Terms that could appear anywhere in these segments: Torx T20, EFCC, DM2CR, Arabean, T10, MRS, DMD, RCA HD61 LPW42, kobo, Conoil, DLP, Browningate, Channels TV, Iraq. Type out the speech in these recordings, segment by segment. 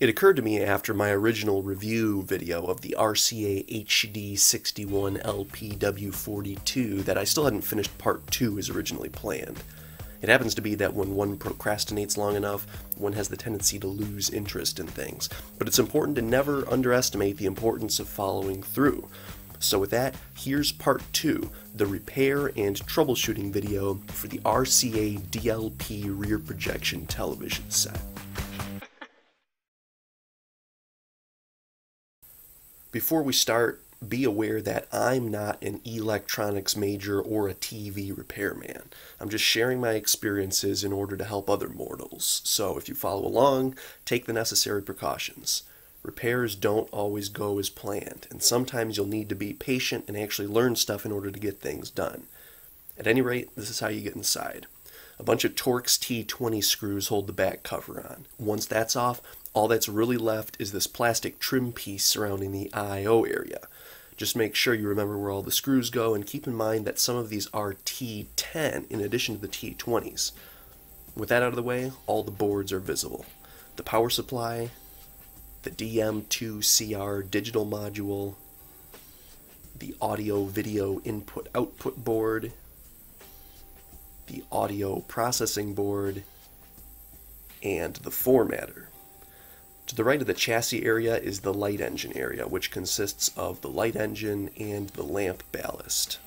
It occurred to me after my original review video of the RCA HD61 LPW42 that I still hadn't finished Part 2 as originally planned. It happens to be that when one procrastinates long enough, one has the tendency to lose interest in things, but it's important to never underestimate the importance of following through. So with that, here's Part 2, the repair and troubleshooting video for the RCA DLP rear projection television set. Before we start, be aware that I'm not an electronics major or a TV repairman. I'm just sharing my experiences in order to help other mortals. So if you follow along, take the necessary precautions. Repairs don't always go as planned, and sometimes you'll need to be patient and actually learn stuff in order to get things done. At any rate, this is how you get inside. A bunch of Torx T20 screws hold the back cover on. Once that's off, all that's really left is this plastic trim piece surrounding the I/O area. Just make sure you remember where all the screws go, and keep in mind that some of these are T10 in addition to the T20s. With that out of the way, all the boards are visible. The power supply, the DM2CR digital module, the audio video input output board, the audio processing board, and the formatter. To the right of the chassis area is the light engine area, which consists of the light engine and the lamp ballast.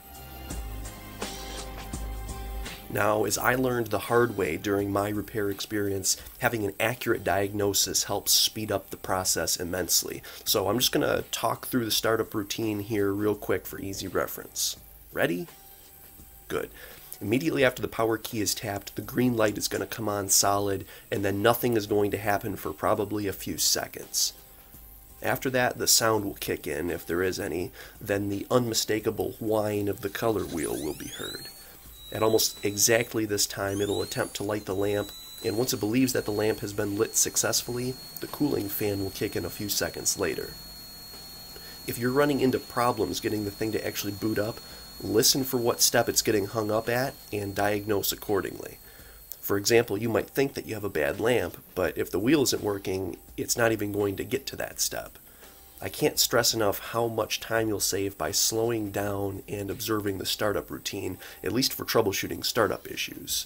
Now, as I learned the hard way during my repair experience, having an accurate diagnosis helps speed up the process immensely. So I'm just going to talk through the startup routine here real quick for easy reference. Ready? Good. Immediately after the power key is tapped, the green light is going to come on solid, and then nothing is going to happen for probably a few seconds. After that, the sound will kick in, if there is any, then the unmistakable whine of the color wheel will be heard. At almost exactly this time, it'll attempt to light the lamp, and once it believes that the lamp has been lit successfully, the cooling fan will kick in a few seconds later. If you're running into problems getting the thing to actually boot up, listen for what step it's getting hung up at and diagnose accordingly. For example, you might think that you have a bad lamp, but if the wheel isn't working, it's not even going to get to that step. I can't stress enough how much time you'll save by slowing down and observing the startup routine, at least for troubleshooting startup issues.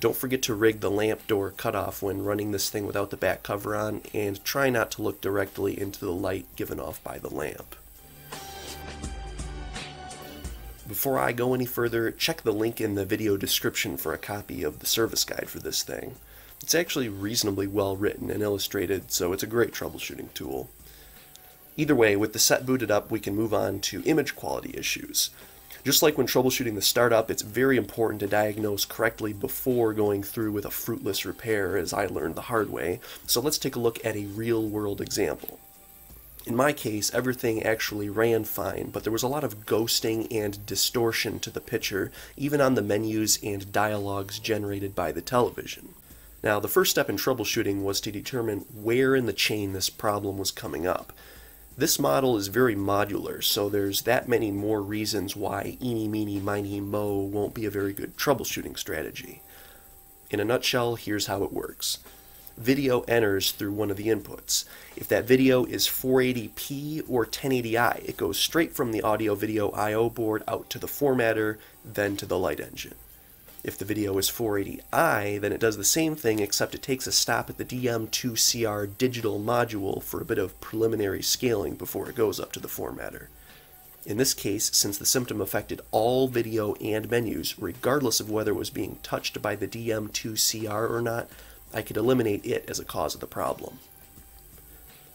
Don't forget to rig the lamp door cutoff when running this thing without the back cover on, and try not to look directly into the light given off by the lamp. Before I go any further, check the link in the video description for a copy of the service guide for this thing. It's actually reasonably well written and illustrated, so it's a great troubleshooting tool. Either way, with the set booted up, we can move on to image quality issues. Just like when troubleshooting the startup, it's very important to diagnose correctly before going through with a fruitless repair, as I learned the hard way, so let's take a look at a real-world example. In my case, everything actually ran fine, but there was a lot of ghosting and distortion to the picture, even on the menus and dialogues generated by the television. Now, the first step in troubleshooting was to determine where in the chain this problem was coming up. This model is very modular, so there's that many more reasons why eeny, meeny, miny, moe won't be a very good troubleshooting strategy. In a nutshell, here's how it works. Video enters through one of the inputs. If that video is 480p or 1080i, it goes straight from the audio video I/O board out to the formatter, then to the light engine. If the video is 480i, then it does the same thing, except it takes a stop at the DM2CR digital module for a bit of preliminary scaling before it goes up to the formatter. In this case, since the symptom affected all video and menus, regardless of whether it was being touched by the DM2CR or not, I could eliminate it as a cause of the problem.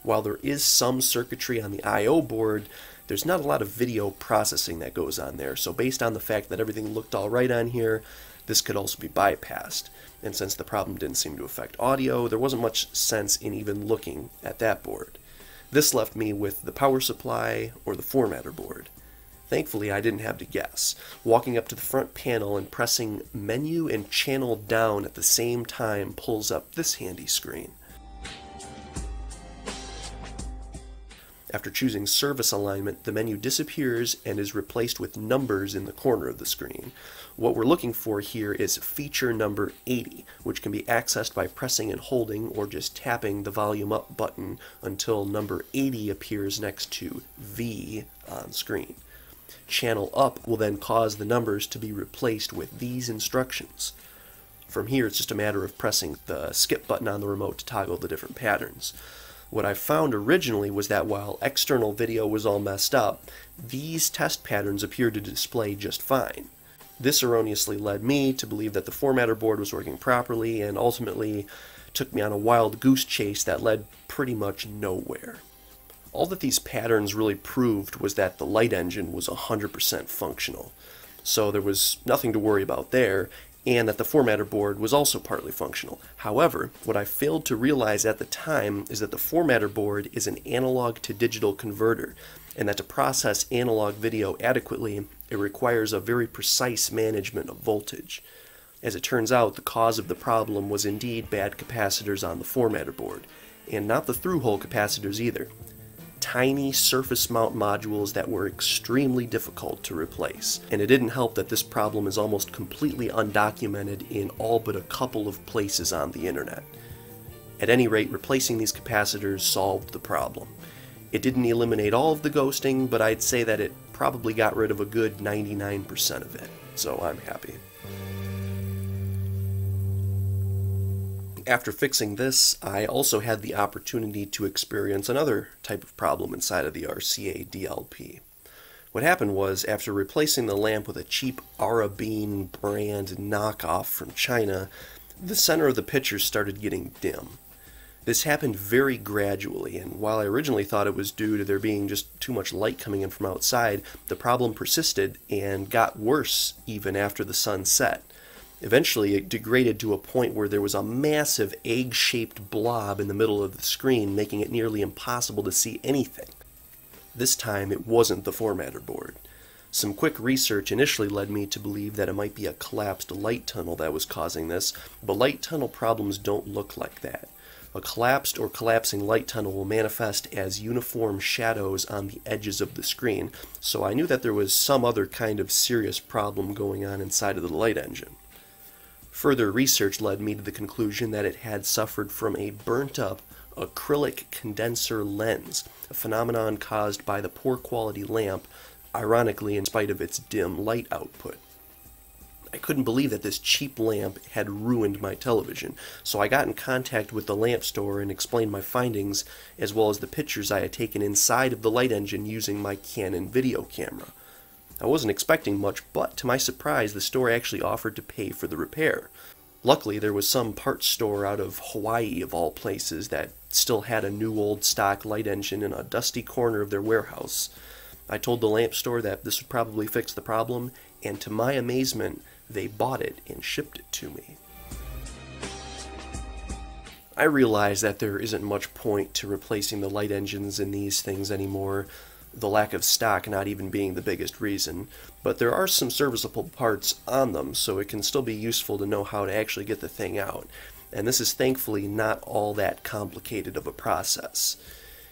While there is some circuitry on the I/O board, there's not a lot of video processing that goes on there, so based on the fact that everything looked all right on here, this could also be bypassed. And since the problem didn't seem to affect audio, there wasn't much sense in even looking at that board. This left me with the power supply or the formatter board. Thankfully, I didn't have to guess. Walking up to the front panel and pressing menu and channel down at the same time pulls up this handy screen. After choosing service alignment, the menu disappears and is replaced with numbers in the corner of the screen. What we're looking for here is feature number 80, which can be accessed by pressing and holding or just tapping the volume up button until number 80 appears next to V on screen. Channel up will then cause the numbers to be replaced with these instructions. From here, it's just a matter of pressing the skip button on the remote to toggle the different patterns. What I found originally was that while external video was all messed up, these test patterns appeared to display just fine. This erroneously led me to believe that the formatter board was working properly and ultimately took me on a wild goose chase that led pretty much nowhere. All that these patterns really proved was that the light engine was 100% functional, so there was nothing to worry about there, and that the formatter board was also partly functional. However, what I failed to realize at the time is that the formatter board is an analog to digital converter, and that to process analog video adequately, it requires a very precise management of voltage. As it turns out, the cause of the problem was indeed bad capacitors on the formatter board, and not the through-hole capacitors either. Tiny surface mount modules that were extremely difficult to replace, and it didn't help that this problem is almost completely undocumented in all but a couple of places on the internet. At any rate, replacing these capacitors solved the problem. It didn't eliminate all of the ghosting, but I'd say that it probably got rid of a good 99% of it, so I'm happy. After fixing this, I also had the opportunity to experience another type of problem inside of the RCA DLP. What happened was, after replacing the lamp with a cheap Arabean brand knockoff from China, the center of the picture started getting dim. This happened very gradually, and while I originally thought it was due to there being just too much light coming in from outside, the problem persisted and got worse even after the sun set. Eventually, it degraded to a point where there was a massive egg-shaped blob in the middle of the screen, making it nearly impossible to see anything. This time, it wasn't the formatter board. Some quick research initially led me to believe that it might be a collapsed light tunnel that was causing this, but light tunnel problems don't look like that. A collapsed or collapsing light tunnel will manifest as uniform shadows on the edges of the screen, so I knew that there was some other kind of serious problem going on inside of the light engine. Further research led me to the conclusion that it had suffered from a burnt-up acrylic condenser lens, a phenomenon caused by the poor quality lamp, ironically in spite of its dim light output. I couldn't believe that this cheap lamp had ruined my television, so I got in contact with the lamp store and explained my findings, as well as the pictures I had taken inside of the light engine using my Canon video camera. I wasn't expecting much, but to my surprise, the store actually offered to pay for the repair. Luckily, there was some parts store out of Hawaii, of all places, that still had a new old stock light engine in a dusty corner of their warehouse. I told the lamp store that this would probably fix the problem, and to my amazement, they bought it and shipped it to me. I realize that there isn't much point to replacing the light engines in these things anymore, the lack of stock not even being the biggest reason, but there are some serviceable parts on them, so it can still be useful to know how to actually get the thing out, and this is thankfully not all that complicated of a process.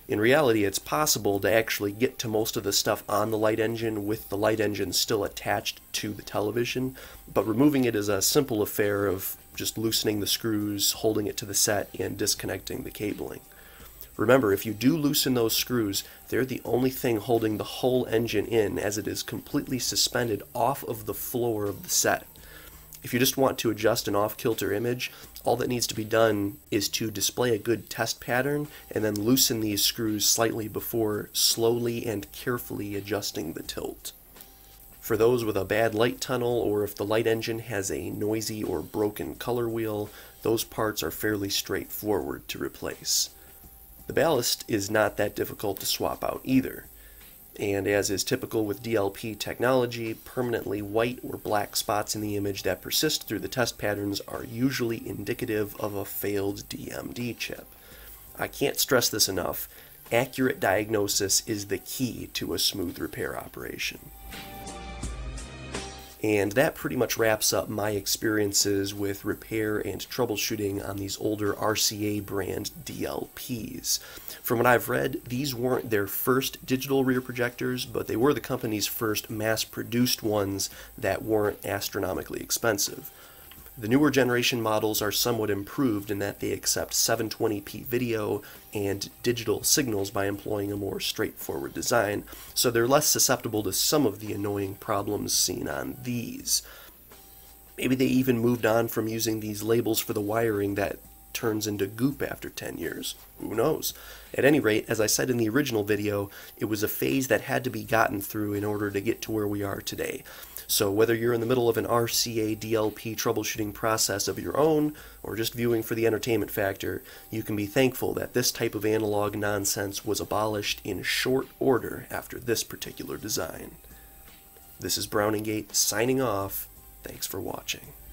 In reality, it's possible to actually get to most of the stuff on the light engine with the light engine still attached to the television, but removing it is a simple affair of just loosening the screws, holding it to the set, and disconnecting the cabling. Remember, if you do loosen those screws, they're the only thing holding the whole engine in, as it is completely suspended off of the floor of the set. If you just want to adjust an off-kilter image, all that needs to be done is to display a good test pattern and then loosen these screws slightly before slowly and carefully adjusting the tilt. For those with a bad light tunnel, or if the light engine has a noisy or broken color wheel, those parts are fairly straightforward to replace. The ballast is not that difficult to swap out either, and as is typical with DLP technology, permanently white or black spots in the image that persist through the test patterns are usually indicative of a failed DMD chip. I can't stress this enough, accurate diagnosis is the key to a smooth repair operation. And that pretty much wraps up my experiences with repair and troubleshooting on these older RCA brand DLPs. From what I've read, these weren't their first digital rear projectors, but they were the company's first mass-produced ones that weren't astronomically expensive. The newer generation models are somewhat improved in that they accept 720p video and digital signals by employing a more straightforward design, so they're less susceptible to some of the annoying problems seen on these. Maybe they even moved on from using these labels for the wiring that turns into goop after 10 years. Who knows? At any rate, as I said in the original video, it was a phase that had to be gotten through in order to get to where we are today. So whether you're in the middle of an RCA DLP troubleshooting process of your own, or just viewing for the entertainment factor, you can be thankful that this type of analog nonsense was abolished in short order after this particular design. This is Browningate signing off. Thanks for watching.